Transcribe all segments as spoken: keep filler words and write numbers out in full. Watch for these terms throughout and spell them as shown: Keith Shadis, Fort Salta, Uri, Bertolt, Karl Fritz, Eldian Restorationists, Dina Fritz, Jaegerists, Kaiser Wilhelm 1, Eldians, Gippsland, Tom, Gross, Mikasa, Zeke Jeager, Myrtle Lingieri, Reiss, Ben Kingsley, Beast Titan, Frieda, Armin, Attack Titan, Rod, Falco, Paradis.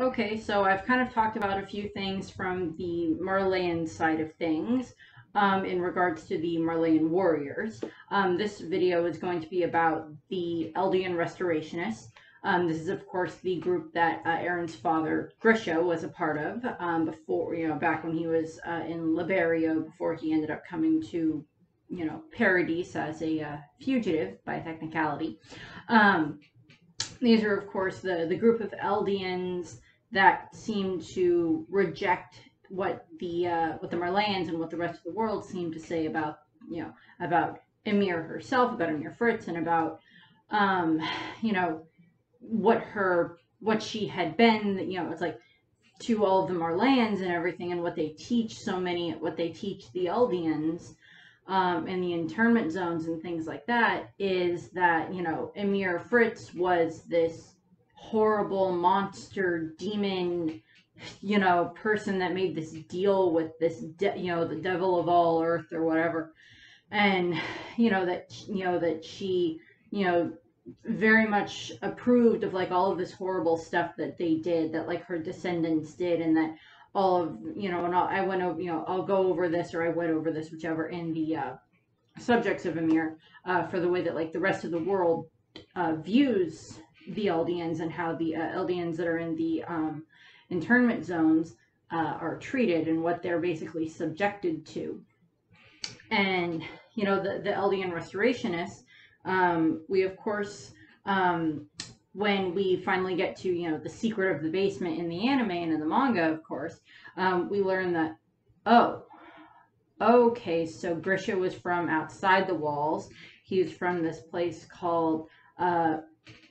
Okay, so I've kind of talked about a few things from the Marleyan side of things um, in regards to the Marleyan warriors. Um, this video is going to be about the Eldian Restorationists. Um, this is, of course, the group that uh, Eren's father, Grisha, was a part of um, before, you know, back when he was uh, in Liberio, before he ended up coming to, you know, Paradis as a uh, fugitive by technicality. Um, these are, of course, the, the group of Eldians that seem to reject what the uh, what the Marleyans and what the rest of the world seem to say about, you know, about Ymir herself, about Ymir Fritz, and about, um, you know, what her, what she had been, you know, it's like to all of the Marleyans and everything, and what they teach so many, what they teach the Eldians um, in the internment zones and things like that, is that, you know, Ymir Fritz was this horrible monster demon, you know, person that made this deal with this, de you know, the devil of all earth or whatever. And, you know, that, you know, that she, you know, very much approved of like all of this horrible stuff that they did, that like her descendants did, and that all of, you know, and I'll, I went over, you know, I'll go over this, or I went over this, whichever, in the uh, Subjects of Ymir, uh, for the way that like the rest of the world uh, views the Eldians, and how the uh, Eldians that are in the um, internment zones uh, are treated, and what they're basically subjected to. And, you know, the, the Eldian Restorationists, Um, we, of course, um, when we finally get to, you know, the secret of the basement in the anime and in the manga, of course, um, we learn that, oh, okay, so Grisha was from outside the walls. He was from this place called uh,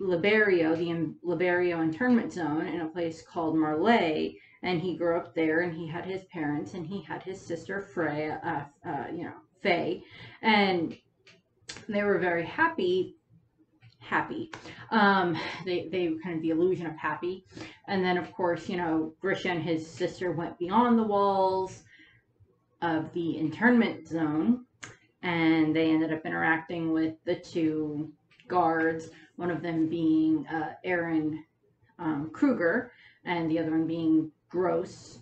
Liberio, the Liberio internment zone, in a place called Marley, and he grew up there, and he had his parents, and he had his sister, Freya, uh, uh, you know, Faye, and they were very happy, happy. Um, they, they were kind of the illusion of happy. And then, of course, you know, Grisha and his sister went beyond the walls of the internment zone, and they ended up interacting with the two guards, one of them being uh, Eren um, Kruger, and the other one being Gross.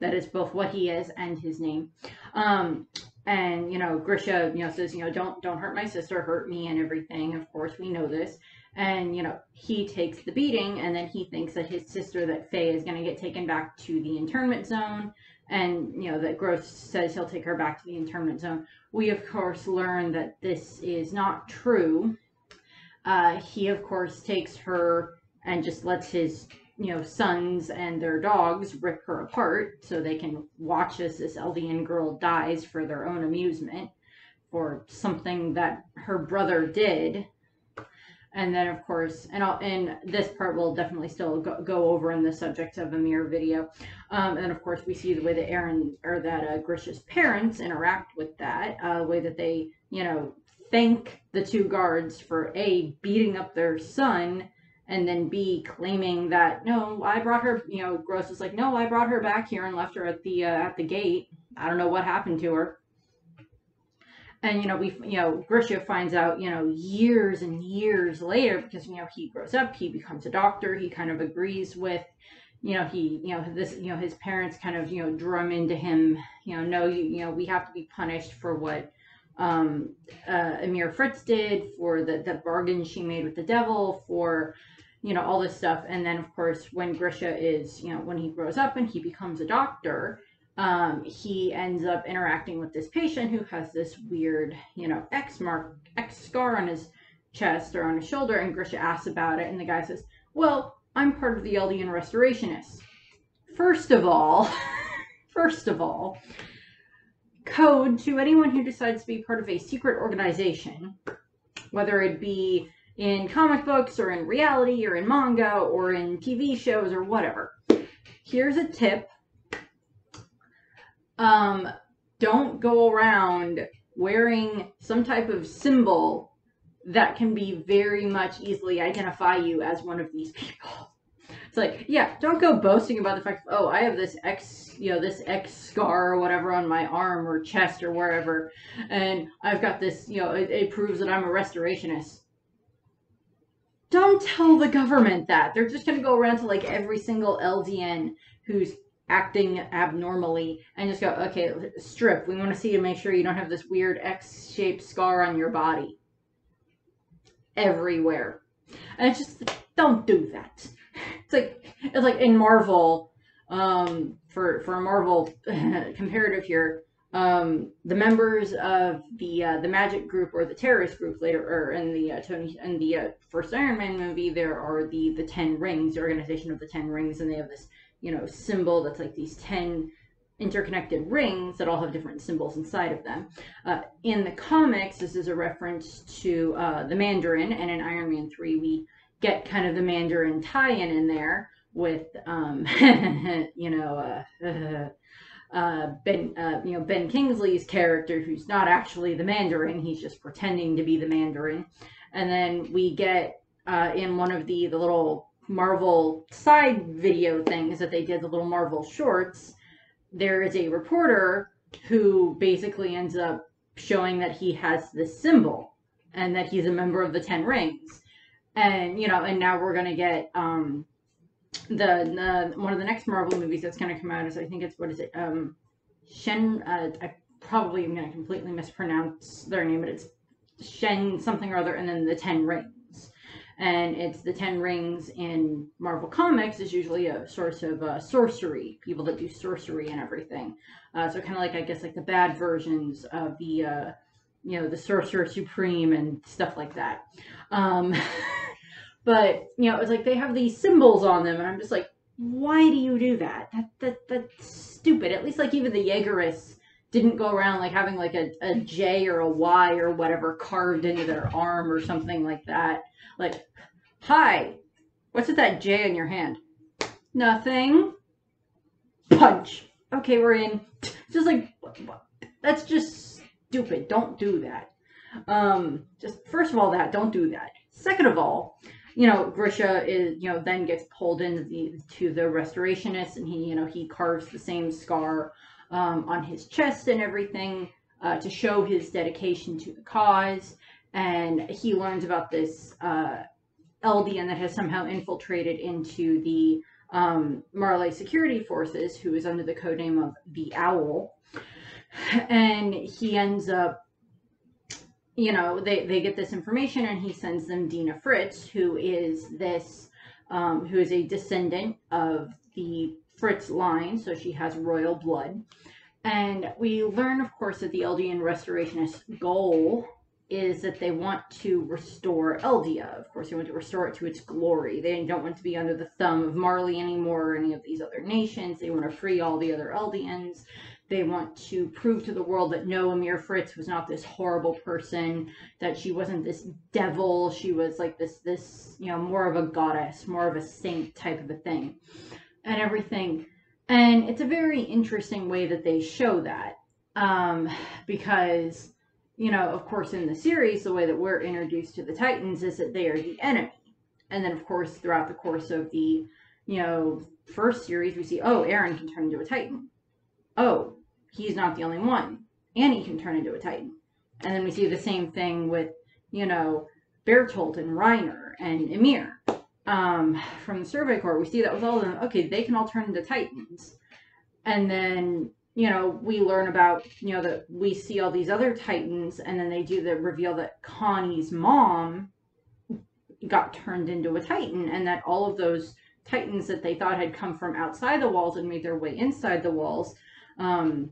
That is both what he is and his name. Um, And, you know, Grisha, you know, says, you know, don't, don't hurt my sister, hurt me and everything. Of course, we know this. And, you know, he takes the beating, and then he thinks that his sister, that Faye, is going to get taken back to the internment zone. And, you know, that Gross says he'll take her back to the internment zone. We, of course, learn that this is not true. Uh, he, of course, takes her and just lets his, you know, sons and their dogs rip her apart so they can watch as this Eldian girl dies for their own amusement for something that her brother did. And then, of course, and, I'll, and this part will definitely still go, go over in the Subjects of Ymir video. Um, and, of course, we see the way that Eren, or that uh, Grisha's parents interact with that, uh, the way that they, you know, thank the two guards for, A, beating up their son, and then B, claiming that, no, I brought her, you know, Gross is like, no, I brought her back here and left her at the, uh, at the gate. I don't know what happened to her. And, you know, we, you know, Grisha finds out, you know, years and years later, because, you know, he grows up, he becomes a doctor, he kind of agrees with, you know, he, you know, this, you know, his parents kind of, you know, drum into him, you know, no, you, you know, we have to be punished for what, um, uh, Ymir Fritz did, for the, the bargain she made with the devil, for, you know, all this stuff. And then, of course, when Grisha is, you know, when he grows up and he becomes a doctor, um, he ends up interacting with this patient who has this weird, you know, X mark, X scar on his chest or on his shoulder. And Grisha asks about it. And the guy says, well, I'm part of the Eldian Restorationists. First of all, first of all, code to anyone who decides to be part of a secret organization, whether it be in comic books or in reality or in manga or in T V shows or whatever. Here's a tip. Um, don't go around wearing some type of symbol that can be very much easily identify you as one of these people. It's like, yeah, don't go boasting about the fact, oh, I have this X, you know, this X scar or whatever on my arm or chest or wherever, and I've got this, you know, it, it proves that I'm a restorationist. Don't don't tell the government that. They're just going to go around to like every single Eldian who's acting abnormally and just go, okay, strip. We want to see you, make sure you don't have this weird X-shaped scar on your body. Everywhere. And it's just, don't do that. It's like, it's like in Marvel, um, for, for Marvel comparative here, um, the members of the, uh, the magic group or the terrorist group later, or in the, uh, Tony, in the uh, first Iron Man movie, there are the, the Ten Rings, the organization of the Ten Rings, and they have this, you know, symbol that's like these ten interconnected rings that all have different symbols inside of them. Uh, in the comics, this is a reference to uh, the Mandarin, and in Iron Man three, we get kind of the Mandarin tie-in in there with, um, you know, uh, uh, Ben, uh, you know, Ben Kingsley's character, who's not actually the Mandarin, he's just pretending to be the Mandarin. And then we get uh, in one of the, the little Marvel side video things that they did, the little Marvel shorts, there is a reporter who basically ends up showing that he has this symbol and that he's a member of the Ten Rings. And, you know, and now we're going to get um, the, the one of the next Marvel movies that's going to come out is, I think it's, what is it? Um, Shen, uh, I probably am going to completely mispronounce their name, but it's Shen something or other, and then the Ten Rings. And it's the Ten Rings in Marvel Comics is usually a source of uh, sorcery, people that do sorcery and everything. Uh, so kind of like, I guess, like the bad versions of the, uh, you know, the Sorcerer Supreme and stuff like that. Um, but, you know, it's like they have these symbols on them, and I'm just like, why do you do that? That, that that's stupid. At least, like, even the Jaegerists didn't go around, like, having, like, a, a J or a Y or whatever carved into their arm or something like that. Like, hi, what's with that J in your hand? Nothing. Punch. Okay, we're in. Just like, that's just stupid. Don't do that. Um, just, first of all, that, don't do that. Second of all, you know, Grisha is, you know, then gets pulled into the, to the Restorationists, and he, you know, he carves the same scar um, on his chest and everything uh, to show his dedication to the cause. And he learns about this uh, Eldian that has somehow infiltrated into the um, Marley security forces, who is under the codename of the Owl. And he ends up, you know, they, they get this information, and he sends them Dina Fritz, who is this, um, who is a descendant of the Fritz line, so she has royal blood. And we learn, of course, that the Eldian Restorationists' goal is that they want to restore Eldia. Of course, they want to restore it to its glory. They don't want to be under the thumb of Marley anymore or any of these other nations. They want to free all the other Eldians. They want to prove to the world that no, Ymir Fritz was not this horrible person, that she wasn't this devil. She was like this, this, you know, more of a goddess, more of a saint type of a thing and everything. And it's a very interesting way that they show that um, because, you know, of course, in the series, the way that we're introduced to the Titans is that they are the enemy. And then, of course, throughout the course of the, you know, first series, we see, oh, Eren can turn into a Titan. Oh, he's not the only one. Annie can turn into a Titan. And then we see the same thing with, you know, Bertolt and Reiner and Ymir um, from the Survey Corps. We see that with all of them. Okay, they can all turn into Titans. And then, you know, we learn about, you know, that we see all these other Titans, and then they do the reveal that Connie's mom got turned into a Titan, and that all of those Titans that they thought had come from outside the walls and made their way inside the walls um,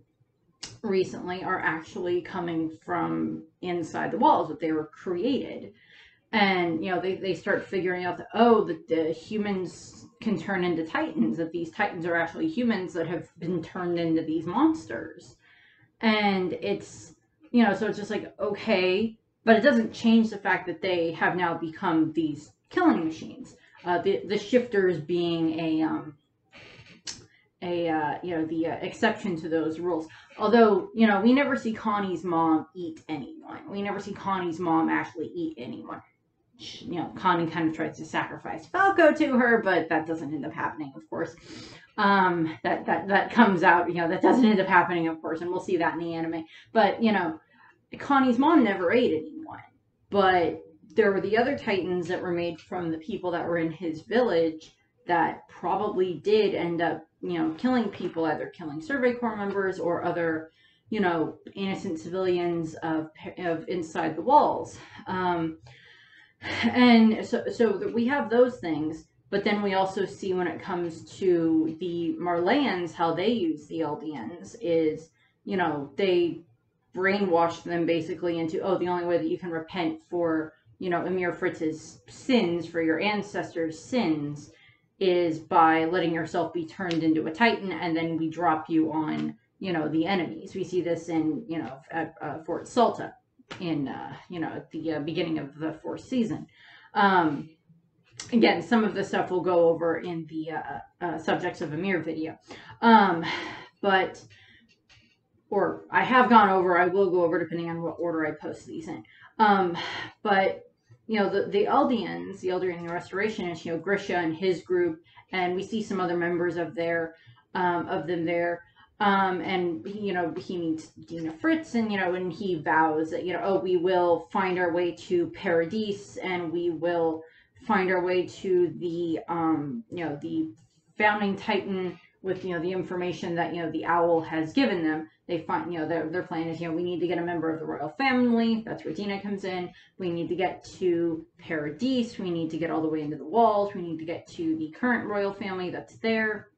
recently are actually coming from inside the walls, that they were created. And, you know, they, they start figuring out that, oh, that the humans can turn into Titans, that these Titans are actually humans that have been turned into these monsters. And it's, you know, so it's just like, okay, but it doesn't change the fact that they have now become these killing machines. Uh, the, the shifters being a, um, a uh, you know, the uh, exception to those rules. Although, you know, we never see Connie's mom eat anyone. We never see Connie's mom actually eat anyone. You know, Connie kind of tries to sacrifice Falco to her, but that doesn't end up happening, of course. Um, that, that, that comes out, you know, that doesn't end up happening, of course, and we'll see that in the anime. But, you know, Connie's mom never ate anyone, but there were the other Titans that were made from the people that were in his village that probably did end up, you know, killing people, either killing Survey Corps members or other, you know, innocent civilians of, of inside the walls. Um, and so, so that we have those things, but then we also see when it comes to the Marleyans, how they use the Eldians is, you know, they brainwash them basically into, oh, the only way that you can repent for, you know, Ymir Fritz's sins, for your ancestors' sins, is by letting yourself be turned into a Titan, and then we drop you on, you know, the enemies. We see this in, you know, at uh, Fort Salta in, uh, you know, at the uh, beginning of the fourth season. Um, again, some of the stuff we'll go over in the uh, uh, Subjects of Ymir video. Um, but, or I have gone over, I will go over depending on what order I post these in. Um, but... You know, the, the Eldians, the Eldian Restorationists, you know, Grisha and his group, and we see some other members of their, um, of them there. Um, and, you know, he meets Dina Fritz, and, you know, and he vows that, you know, oh, we will find our way to Paradis, and we will find our way to the, um, you know, the founding Titan with, you know, the information that, you know, the owl has given them. They find, you know, their, their plan is, you know, we need to get a member of the royal family. That's where Dina comes in. We need to get to Paradis. We need to get all the way into the walls. We need to get to the current royal family that's there.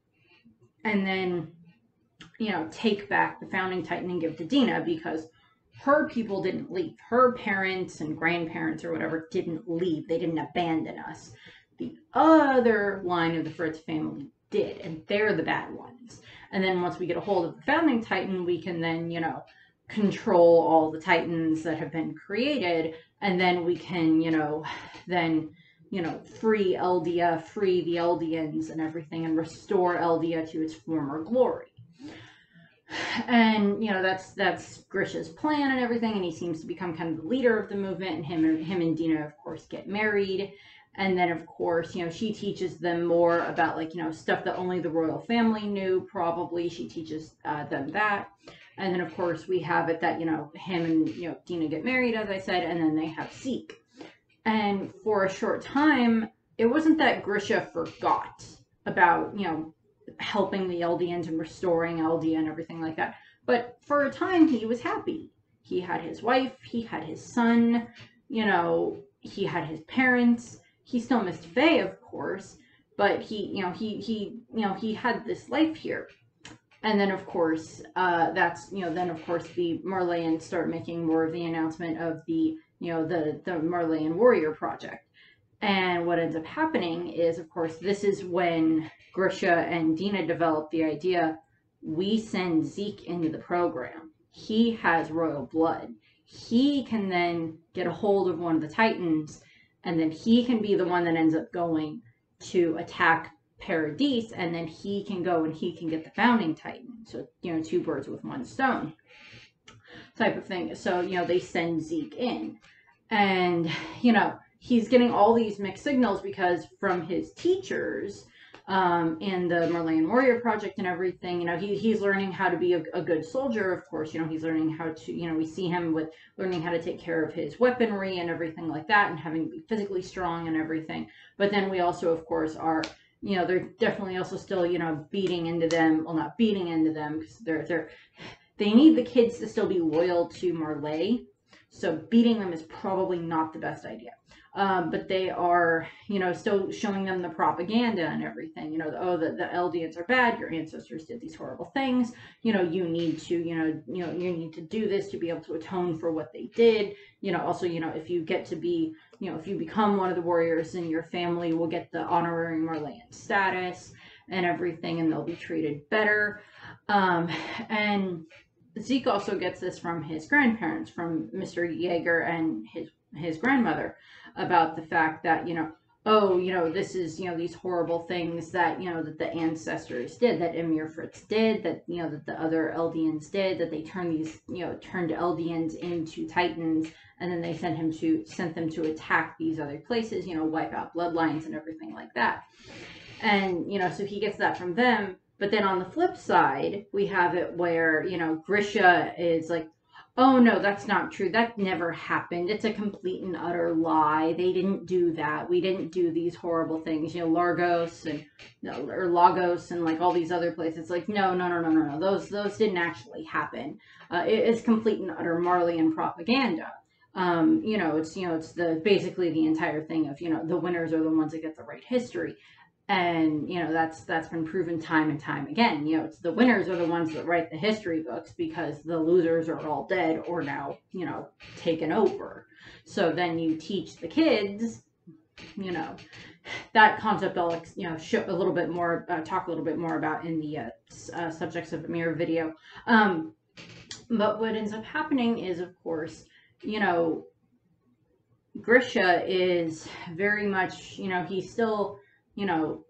And then, you know, take back the founding Titan and give to Dina, because her people didn't leave. Her parents and grandparents or whatever didn't leave. They didn't abandon us. The other line of the Fritz family did, and they're the bad ones. And then once we get a hold of the founding Titan, we can then, you know, control all the Titans that have been created, and then we can, you know, then, you know, free Eldia, free the Eldians and everything, and restore Eldia to its former glory. And, you know, that's that's Grisha's plan and everything, and he seems to become kind of the leader of the movement, and him, him and Dina, of course, get married. And then, of course, you know, she teaches them more about, like, you know, stuff that only the royal family knew, probably. She teaches uh, them that. And then, of course, we have it that, you know, him and, you know, Dina get married, as I said, and then they have Zeke. And for a short time, it wasn't that Grisha forgot about, you know, helping the Eldians and restoring Eldia and everything like that. But for a time, he was happy. He had his wife. He had his son. You know, he had his parents. He still missed Faye, of course, but he, you know, he, he, you know, he had this life here. And then, of course, uh, that's, you know, then, of course, the Marleyans start making more of the announcement of the, you know, the, the Marleyan Warrior Project. And what ends up happening is, of course, this is when Grisha and Dina develop the idea, we send Zeke into the program. He has royal blood. He can then get a hold of one of the Titans, and then he can be the one that ends up going to attack Paradis, and then he can go and he can get the founding Titan. So, you know, two birds with one stone type of thing. So, you know, they send Zeke in. And, you know, he's getting all these mixed signals because from his teachers um, in the Marleyan Warrior Project and everything, you know, he, he's learning how to be a, a good soldier, of course. You know, he's learning how to, you know, we see him with learning how to take care of his weaponry and everything like that, and having to be physically strong and everything. But then we also, of course, are, you know, they're definitely also still, you know, beating into them. Well, not beating into them, because they're, they're, they need the kids to still be loyal to Marley. So beating them is probably not the best idea. Um, but they are, you know, still showing them the propaganda and everything, you know, the, oh, the, the Eldians are bad, your ancestors did these horrible things, you know, you need to, you know, you know, you need to do this to be able to atone for what they did, you know, also, you know, if you get to be, you know, if you become one of the warriors, then your family will get the honorary Marleyan status and everything, and they'll be treated better, um, and Zeke also gets this from his grandparents, from Mister Jeager and his his grandmother, about the fact that, you know, oh, you know, this is, you know, these horrible things that, you know, that the ancestors did, that Ymir Fritz did, that, you know, that the other Eldians did, that they turned these, you know, turned Eldians into Titans, and then they sent him to, sent them to attack these other places, you know, wipe out bloodlines and everything like that. And, you know, so he gets that from them. But then on the flip side, we have it where, you know, Grisha is like, oh no, that's not true, that never happened, it's a complete and utter lie, they didn't do that, we didn't do these horrible things, you know, Largos and or Lagos and like all these other places, like no, no, no, no, no, no, those those didn't actually happen. Uh, it is complete and utter Marleyan propaganda. Um, you know, it's you know, it's the basically the entire thing of you know, the winners are the ones that get the right history. And, you know, that's that's been proven time and time again. You know, it's the winners are the ones that write the history books because the losers are all dead or now, you know, taken over. So then you teach the kids, you know, that concept I'll, you know, show a little bit more, uh, talk a little bit more about in the uh, uh, Subjects of Ymir video. Um, but what ends up happening is, of course, you know, Grisha is very much, you know, he's still... you know,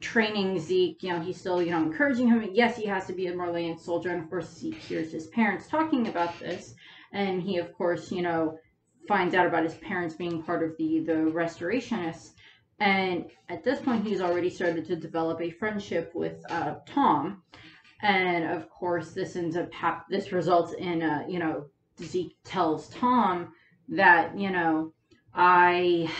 training Zeke, you know, he's still, you know, encouraging him. Yes, he has to be a Marleyan soldier. And of course, Zeke hears his parents talking about this. And he, of course, you know, finds out about his parents being part of the, the Restorationists. And at this point, he's already started to develop a friendship with uh, Tom. And of course, this ends up, hap this results in, uh, you know, Zeke tells Tom that, you know, I...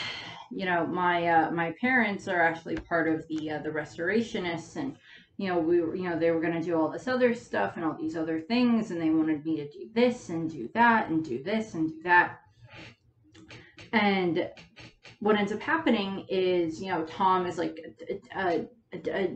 you know, my uh, my parents are actually part of the uh, the Restorationists, and you know we were, you know they were going to do all this other stuff and all these other things, and they wanted me to do this and do that and do this and do that. And what ends up happening is, you know, Tom is like, uh, uh, uh,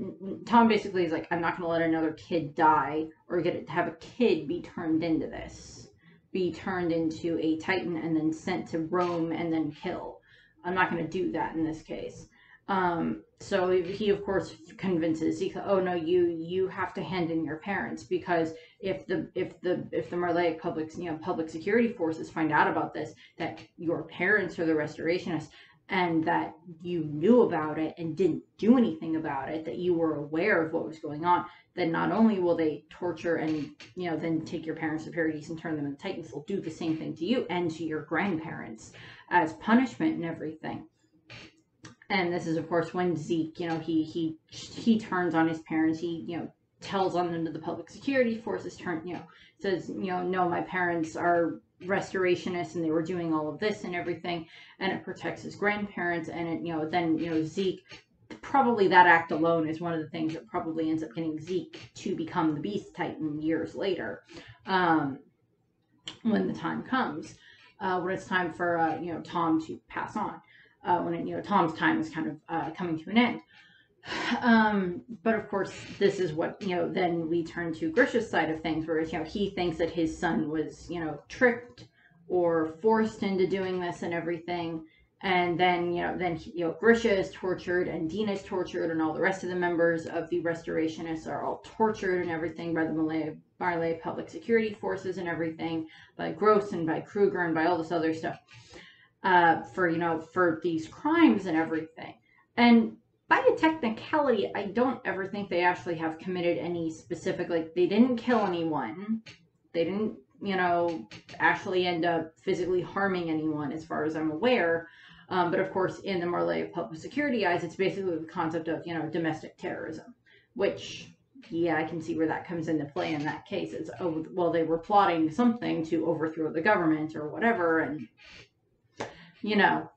Tom basically is like, I'm not going to let another kid die or get it, have a kid be turned into this, be turned into a Titan and then sent to Rome and then killed. I'm not going to do that in this case. Um, so he, of course, convinces Zeke, oh no, you you have to hand in your parents, because if the if the if the Marleic public you know public security forces find out about this, that your parents are the Restorationists, and that you knew about it and didn't do anything about it, that you were aware of what was going on, then not only will they torture and you know then take your parents to Paradis and turn them into Titans, they'll do the same thing to you and to your grandparents as punishment and everything. And this is, of course, when Zeke, you know, he he he turns on his parents. He you know tells on them to the public security forces. Turn you know says you know no, my parents are Restorationists and they were doing all of this and everything, and it protects his grandparents. And it you know then you know Zeke, probably that act alone is one of the things that probably ends up getting Zeke to become the Beast Titan years later, um, when the time comes, uh, when it's time for uh, you know Tom to pass on, uh, when it, you know Tom's time is kind of uh, coming to an end. Um, but of course, this is what, you know, then we turn to Grisha's side of things, where, you know, he thinks that his son was, you know, tricked or forced into doing this and everything. And then, you know, then, you know, Grisha is tortured and Dina is tortured and all the rest of the members of the Restorationists are all tortured and everything by the Malay, Marley public security forces and everything, by Gross and by Kruger and by all this other stuff, uh, for, you know, for these crimes and everything. And by a technicality, I don't ever think they actually have committed any specific, like, they didn't kill anyone. They didn't, you know, actually end up physically harming anyone, as far as I'm aware. Um, but, of course, in the Marley public security eyes, it's basically the concept of, you know, domestic terrorism, which, yeah, I can see where that comes into play in that case. It's, oh, well, they were plotting something to overthrow the government or whatever, and, you know,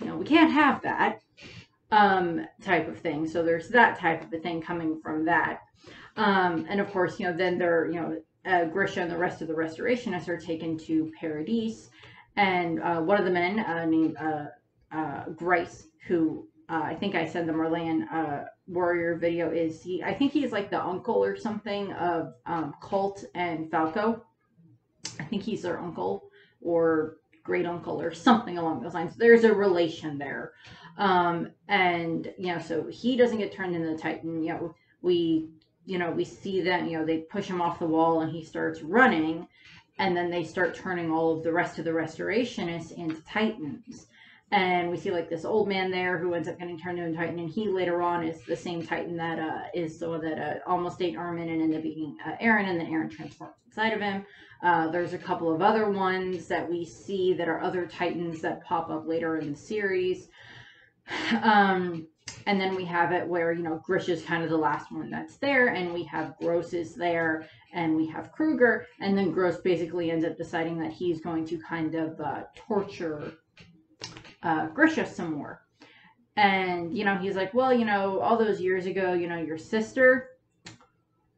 you know, we can't have that. Um, type of thing. So there's that type of a thing coming from that. Um, and of course, you know, then they're, you know, uh, Grisha and the rest of the Restorationists are taken to Paradis. And uh, one of the men uh, named uh, uh, Grice, who uh, I think I said the Marleyan uh, warrior video is, he, I think he's like the uncle or something of um, Colt and Falco. I think he's their uncle or great uncle or something along those lines. There's a relation there. Um, and, you know, so he doesn't get turned into the Titan. You know, we, you know, we see that, you know, they push him off the wall and he starts running, and then they start turning all of the rest of the Restorationists into Titans. And we see like this old man there who ends up getting turned into a Titan, and he later on is the same Titan that, uh, is the one that, uh, almost ate Armin and ended up eating, uh, Eren, and then Eren transforms inside of him. Uh, there's a couple of other ones that we see that are other Titans that pop up later in the series. Um, And then we have it where, you know, Grisha's kind of the last one that's there, and we have Gross is there, and we have Kruger, and then Gross basically ends up deciding that he's going to kind of uh, torture uh, Grisha some more. And, you know, he's like, well, you know, all those years ago, you know, your sister,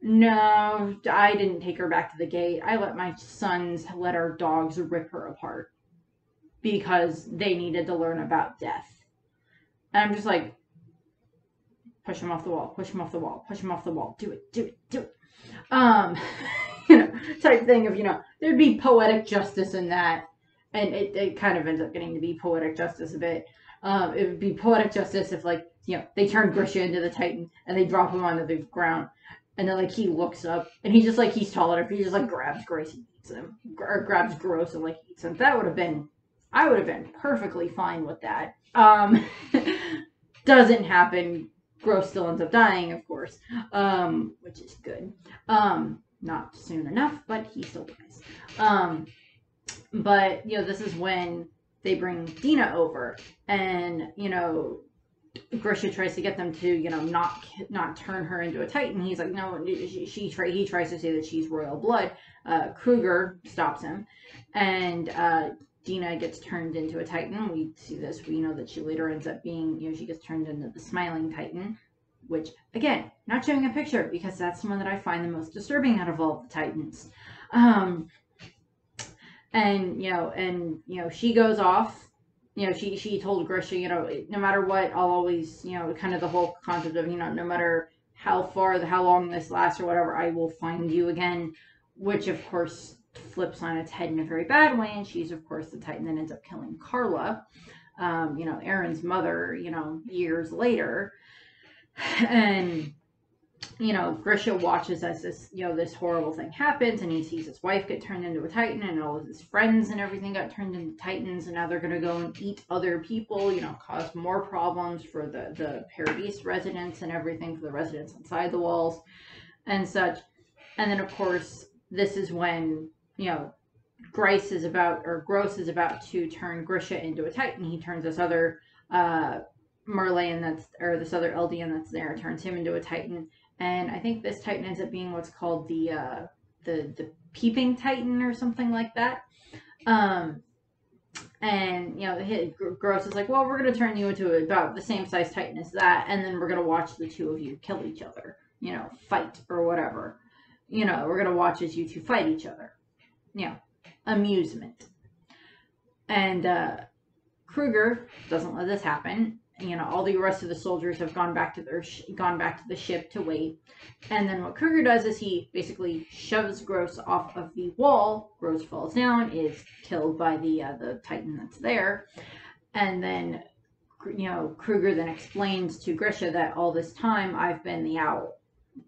no, I didn't take her back to the gate. I let my sons let our dogs rip her apart because they needed to learn about death. And I'm just like, push him off the wall, push him off the wall, push him off the wall. Do it, do it, do it. Um, you know, type thing of, you know, there'd be poetic justice in that. And it, it kind of ends up getting to be poetic justice a bit. Um, it would be poetic justice if, like, you know, they turn Grisha into the Titan and they drop him onto the ground. And then, like, he looks up and he just, like, he's taller. If he just, like, grabs Grice and eats him, or grabs Gross and, like, eats him, that would have been, I would have been perfectly fine with that. Um, doesn't happen. Gross still ends up dying, of course, um, which is good. Um, not soon enough, but he still dies. Um, but, you know, this is when they bring Dina over and, you know, Grisha tries to get them to, you know, not not turn her into a Titan. He's like, no, she, she try, he tries to say that she's royal blood. Uh, Kruger stops him, and uh, Dina gets turned into a Titan. We see this. We know that she later ends up being, you know, she gets turned into the Smiling Titan, which, again, not showing a picture because that's the one that I find the most disturbing out of all the Titans. Um, and, you know, and, you know, she goes off. You know, she, she told Grisha, you know, no matter what, I'll always, you know, kind of the whole concept of, you know, no matter how far, how long this lasts or whatever, I will find you again, which, of course, flips on its head in a very bad way. And she's, of course, the Titan that ends up killing Carla, um, you know, Eren's mother, you know, years later. And, you know, Grisha watches as this, you know, this horrible thing happens, and he sees his wife get turned into a Titan, and all of his friends and everything got turned into Titans, and now they're going to go and eat other people, you know, cause more problems for the, the Paradis residents and everything, for the residents inside the walls and such. And then, of course, this is when, you know, Grice is about, or Gross is about to turn Grisha into a Titan. He turns this other uh, Marley, and that's, or this other Eldian that's there, turns him into a Titan. And I think this Titan ends up being what's called the uh, the the Peeping Titan or something like that. Um, and, you know, his, Gross is like, well, we're going to turn you into about the same size Titan as that, and then we're going to watch the two of you kill each other, you know, fight or whatever. You know, we're going to watch as you two fight each other. You know, amusement. And uh, Kruger doesn't let this happen. You know, all the rest of the soldiers have gone back to their sh gone back to the ship to wait. And then what Kruger does is he basically shoves Gross off of the wall. Gross falls down, is killed by the uh, the Titan that's there. And then, you know, Kruger then explains to Grisha that all this time I've been the owl.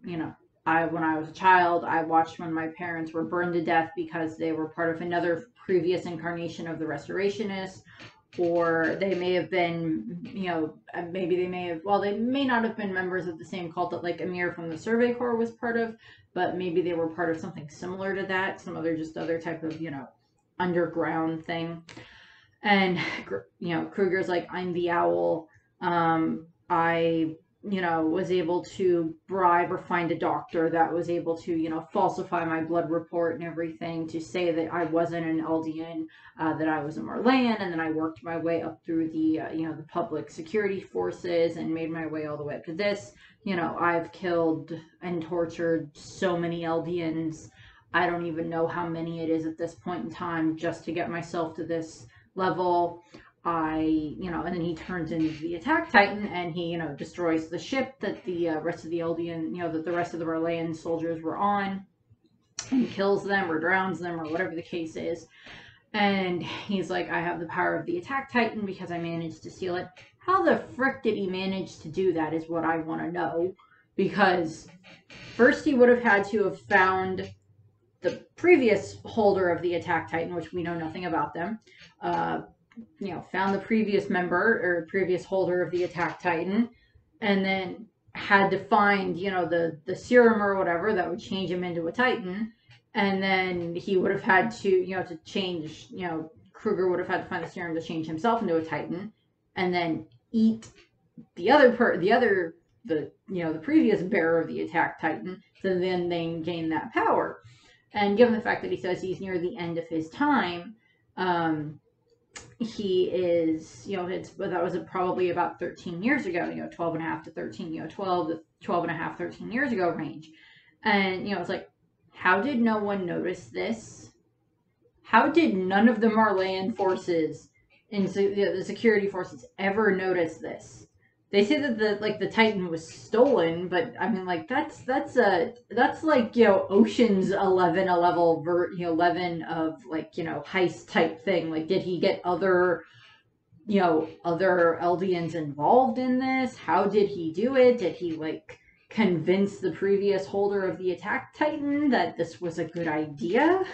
You know, I when I was a child, I watched when my parents were burned to death because they were part of another previous incarnation of the Restorationists. Or they may have been, you know, maybe they may have, well, they may not have been members of the same cult that, like, Ymir from the Survey Corps was part of, but maybe they were part of something similar to that, some other, just other type of, you know, underground thing. And, you know, Kruger's like, I'm the owl. Um, I, you know, was able to bribe or find a doctor that was able to, you know, falsify my blood report and everything to say that I wasn't an Eldian, uh, that I was a Marleyan, and then I worked my way up through the, uh, you know, the public security forces and made my way all the way up to this. You know, I've killed and tortured so many Eldians. I don't even know how many it is at this point in time just to get myself to this level. I, you know, and then he turns into the Attack Titan, and he, you know, destroys the ship that the uh, rest of the Eldian, you know, that the rest of the Marleyan soldiers were on, and kills them or drowns them or whatever the case is. And he's like, I have the power of the Attack Titan because I managed to seal it. How the frick did he manage to do that is what I want to know, because first he would have had to have found the previous holder of the Attack Titan, which we know nothing about them. Uh, you know, found the previous member or previous holder of the Attack Titan, and then had to find, you know, the, the serum or whatever that would change him into a Titan. And then he would have had to, you know, to change, you know, Kruger would have had to find the serum to change himself into a Titan, and then eat the other part, the other, the, you know, the previous bearer of the Attack Titan, so then they gain that power. And given the fact that he says he's near the end of his time, um, he is, you know, it's, that was probably about thirteen years ago, you know, twelve and a half to thirteen, you know, twelve to twelve and a half, thirteen years ago range. And, you know, it's like, how did no one notice this? How did none of the Marleyan forces and the security forces ever notice this? They say that the, like, the Titan was stolen, but I mean, like, that's, that's a, that's like, you know, Ocean's eleven, a level, ver, you know, eleven of, like, you know, heist type thing. Like, did he get other, you know, other Eldians involved in this? How did he do it? Did he, like, convince the previous holder of the Attack Titan that this was a good idea?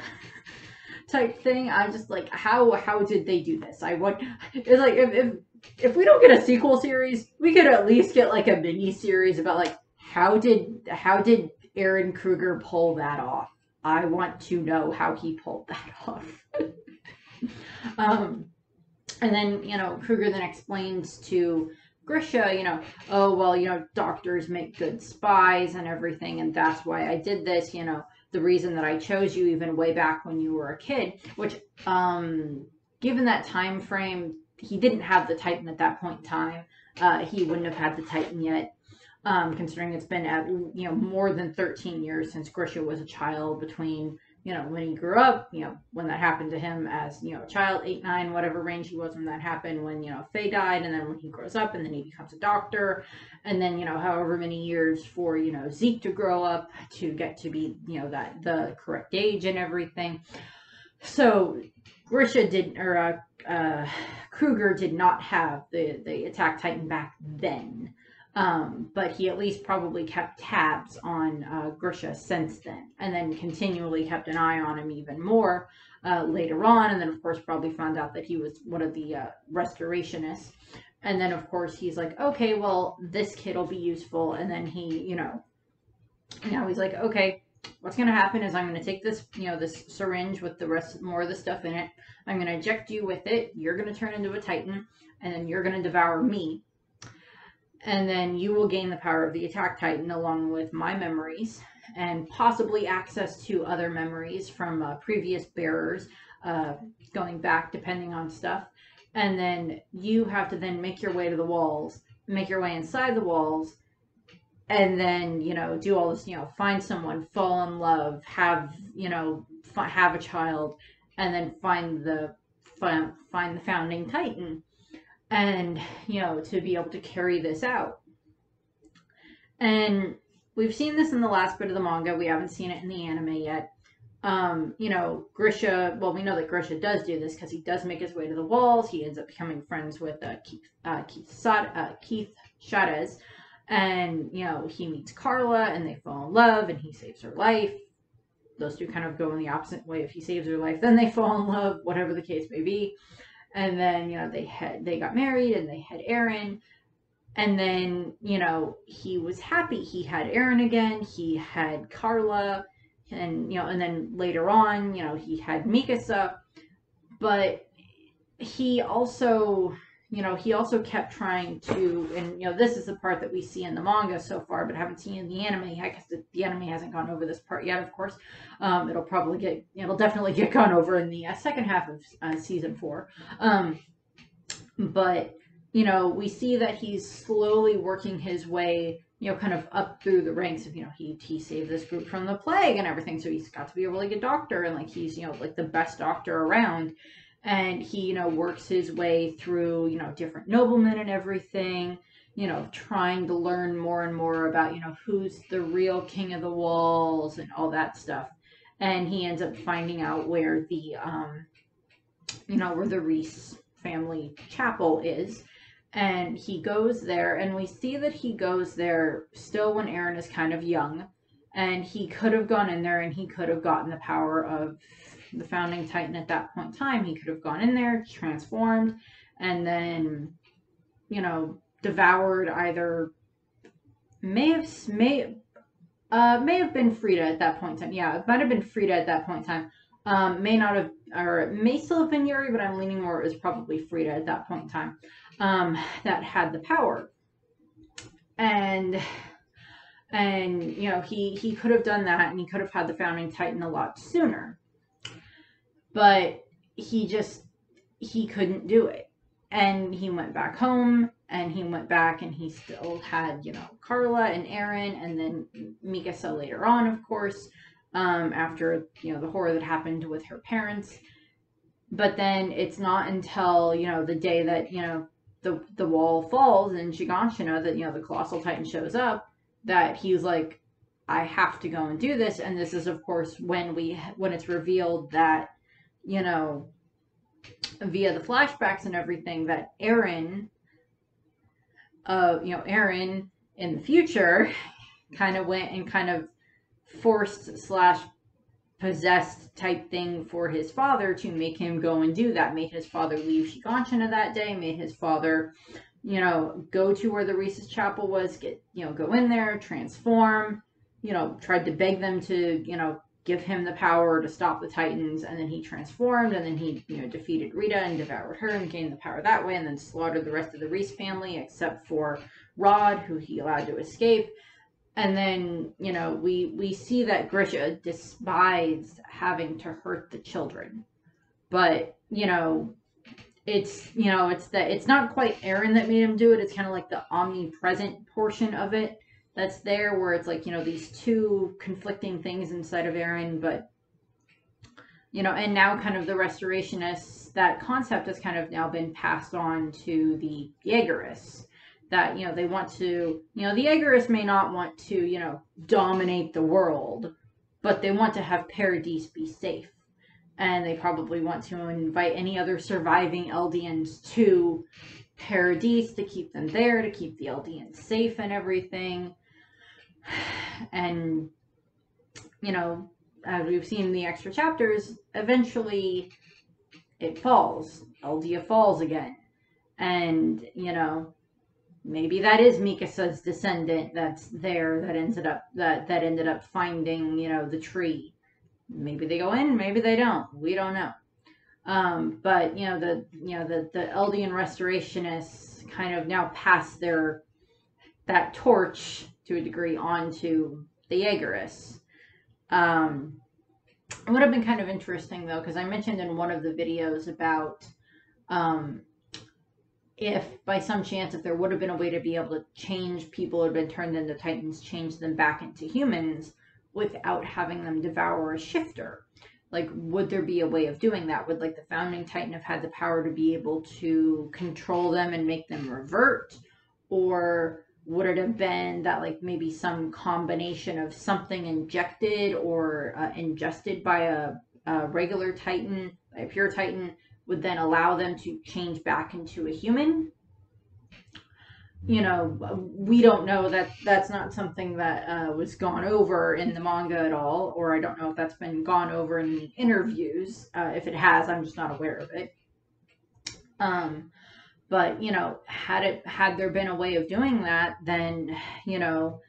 Type thing. I'm just like, how, how did they do this? I want, it's like, if, if, if we don't get a sequel series, we could at least get like a mini series about like, how did how did Eren Kruger pull that off? I want to know how he pulled that off. um, and then, you know, Kruger then explains to Grisha, you know, oh, well, you know, doctors make good spies and everything, and that's why I did this, you know, the reason that I chose you even way back when you were a kid, which, um, given that time frame, he didn't have the Titan at that point in time. Uh, he wouldn't have had the Titan yet, um, considering it's been, at, you know, more than thirteen years since Grisha was a child, between, you know, when he grew up, you know, when that happened to him as, you know, a child, eight, nine, whatever range he was when that happened, when, you know, Faye died, and then when he grows up, and then he becomes a doctor, and then, you know, however many years for, you know, Zeke to grow up to get to be, you know, that the correct age and everything. So Grisha didn't, or, uh, Uh, Kruger did not have the, the Attack Titan back then, um, but he at least probably kept tabs on uh, Grisha since then, and then continually kept an eye on him even more uh, later on, and then of course probably found out that he was one of the uh, Restorationists, and then of course he's like, okay, well, this kid will be useful, and then he, you know, now he's like, okay, what's going to happen is I'm going to take this, you know, this syringe with the rest, more of the stuff in it. I'm going to inject you with it. You're going to turn into a Titan, and then you're going to devour me. And then you will gain the power of the Attack Titan along with my memories and possibly access to other memories from uh, previous bearers uh, going back, depending on stuff. And then you have to then make your way to the walls, make your way inside the walls, and then, you know, do all this, you know, find someone, fall in love, have, you know, f have a child, and then find the, find, find the founding Titan, and, you know, to be able to carry this out. And we've seen this in the last bit of the manga. We haven't seen it in the anime yet. Um, you know, Grisha, well, we know that Grisha does do this because he does make his way to the walls. He ends up becoming friends with uh, Keith, uh, Keith, Sod uh, Keith Shadis. And, you know, he meets Carla, and they fall in love, and he saves her life. Those two kind of go in the opposite way. If he saves her life, then they fall in love, whatever the case may be. And then, you know, they had, they got married, and they had Eren. And then, you know, he was happy. He had Eren again. He had Carla. And, you know, and then later on, you know, he had Mikasa. But he also... You know, he also kept trying to, and, you know, this is the part that we see in the manga so far, but haven't seen in the anime. I guess the, the anime hasn't gone over this part yet, of course. Um, it'll probably get, it'll definitely get gone over in the uh, second half of uh, season four. Um, but, you know, we see that he's slowly working his way, you know, kind of up through the ranks of, you know, he, he saved this group from the plague and everything. So he's got to be a really good doctor, and, like, he's, you know, like the best doctor around. And he, you know, works his way through, you know, different noblemen and everything, you know, trying to learn more and more about, you know, who's the real king of the walls and all that stuff. And he ends up finding out where the, um, you know, where the Reiss family chapel is. And he goes there, and we see that he goes there still when Eren is kind of young. And he could have gone in there, and he could have gotten the power of the founding Titan at that point in time. He could have gone in there, transformed, and then, you know, devoured either may have may uh may have been Frieda at that point in time. Yeah, it might have been Frieda at that point in time. Um, may not have, or it may still have been Uri, but I'm leaning more it was probably Frieda at that point in time. Um, that had the power. and and you know, he he could have done that, and he could have had the Founding Titan a lot sooner, but he just he couldn't do it, and he went back home, and he went back, and he still had, you know, Carla and Eren, and then Mikasa later on, of course, um, after, you know, the horror that happened with her parents. But then it's not until, you know, the day that, you know, the the wall falls in Shiganshina that, you know, the Colossal Titan shows up, that he's like, I have to go and do this. And this is, of course, when we when it's revealed that, you know, via the flashbacks and everything, that Eren, uh, you know, Eren in the future kind of went and kind of forced slash possessed type thing for his father to make him go and do that, made his father leave Shiganshina that day, made his father, you know, go to where the Reiss' chapel was, get, you know, go in there, transform, you know, tried to beg them to, you know, give him the power to stop the Titans, and then he transformed, and then he, you know, defeated Rita and devoured her and gained the power that way, and then slaughtered the rest of the Reiss family except for Rod, who he allowed to escape. And then, you know, we, we see that Grisha despised having to hurt the children. But, you know, it's, you know, it's that it's not quite Eren that made him do it. It's kind of like the omnipresent portion of it that's there, where it's like, you know, these two conflicting things inside of Eren. But, you know, and now kind of the Restorationists, that concept has kind of now been passed on to the Jaegerists. That, you know, they want to, you know, the Jaegerists may not want to, you know, dominate the world, but they want to have Paradis be safe. And they probably want to invite any other surviving Eldians to Paradis to keep them there, to keep the Eldians safe and everything. And, you know, as we've seen in the extra chapters, eventually it falls. Eldia falls again. And, you know, maybe that is Mikasa's descendant that's there, that ended up that that ended up finding, you know, the tree. Maybe they go in, maybe they don't. We don't know. Um, but you know, the you know the the Eldian Restorationists kind of now pass their that torch to a degree onto the Jaegerists. Um, it would have been kind of interesting though, because I mentioned in one of the videos about. Um, If, by some chance, if there would have been a way to be able to change people who had been turned into Titans, change them back into humans without having them devour a shifter. Like, would there be a way of doing that? Would, like, the Founding Titan have had the power to be able to control them and make them revert? Or would it have been that, like, maybe some combination of something injected or uh, ingested by a, a regular Titan, a pure Titan, would then allow them to change back into a human? You know, we don't know. That that's not something that uh, was gone over in the manga at all, or I don't know if that's been gone over in the interviews. Uh, if it has, I'm just not aware of it. Um, but, you know, had it had there been a way of doing that, then, you know,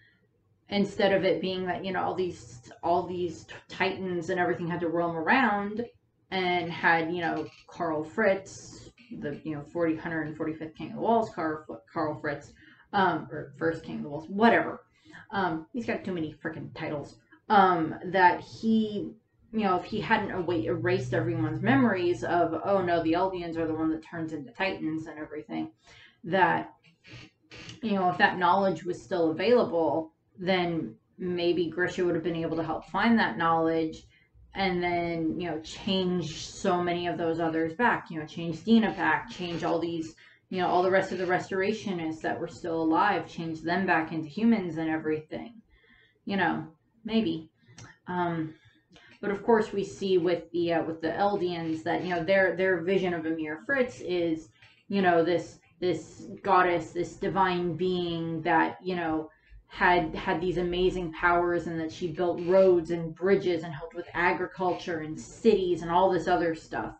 instead of it being that, you know, all these, all these Titans and everything had to roam around, and had, you know, Karl Fritz, the, you know, forty, one hundred forty-fifth King of the Walls, Karl, Karl Fritz, um, or first King of the Walls, whatever. Um, he's got too many freaking titles. Um, that he, you know, if he hadn't erased everyone's memories of, oh no, the Eldians are the one that turns into Titans and everything, that, you know, if that knowledge was still available, then maybe Grisha would have been able to help find that knowledge. And then, you know, change so many of those others back, you know, change Dina back, change all these, you know, all the rest of the Restorationists that were still alive, change them back into humans and everything, you know, maybe. Um, but of course we see with the, uh, with the Eldians that, you know, their, their vision of Ymir Fritz is, you know, this, this goddess, this divine being that, you know, had had these amazing powers, and that she built roads and bridges and helped with agriculture and cities and all this other stuff,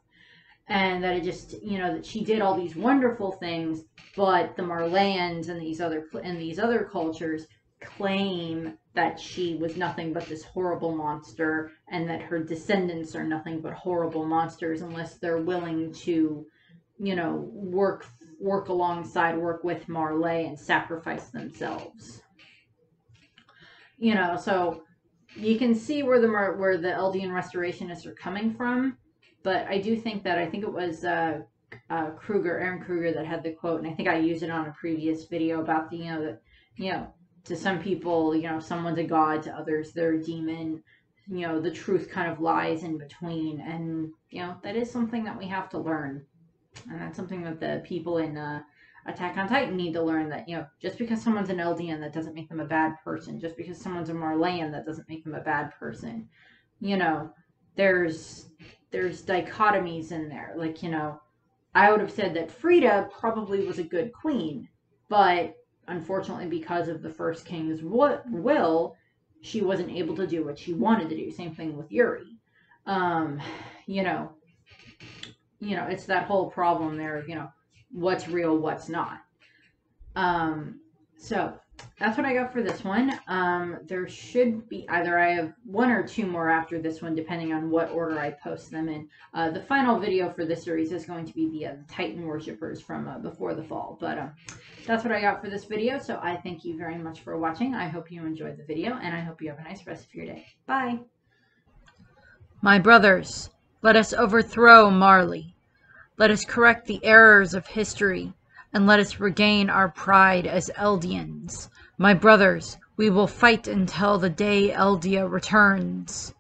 and that it just, you know, that she did all these wonderful things, but the Marleyans and these other and these other cultures claim that she was nothing but this horrible monster, and that her descendants are nothing but horrible monsters unless they're willing to, you know, work work alongside, work with Marley, and sacrifice themselves. You know, so you can see where the Mar where the Eldian Restorationists are coming from, but I do think that I think it was uh, uh, Kruger, Eren Kruger, that had the quote, and I think I used it on a previous video about the you know that you know to some people you know someone's a god, to others they're a demon. You know, the truth kind of lies in between, and you know that is something that we have to learn, and that's something that the people in uh, Attack on Titan need to learn, that you know just because someone's an Eldian, that doesn't make them a bad person. Just because someone's a Marleyan, that doesn't make them a bad person. You know, there's there's dichotomies in there. Like you know, I would have said that Frieda probably was a good queen, but unfortunately, because of the first king's will, she wasn't able to do what she wanted to do. Same thing with Uri. Um, you know, you know, it's that whole problem there of, you know, what's real, what's not. Um, so that's what I got for this one. Um, there should be either I have one or two more after this one, depending on what order I post them in. Uh, the final video for this series is going to be the, uh, the Titan Worshippers from uh, Before the Fall. But um, that's what I got for this video. So I thank you very much for watching. I hope you enjoyed the video, and I hope you have a nice rest of your day. Bye. My brothers, let us overthrow Marley. Let us correct the errors of history, and let us regain our pride as Eldians. My brothers, we will fight until the day Eldia returns.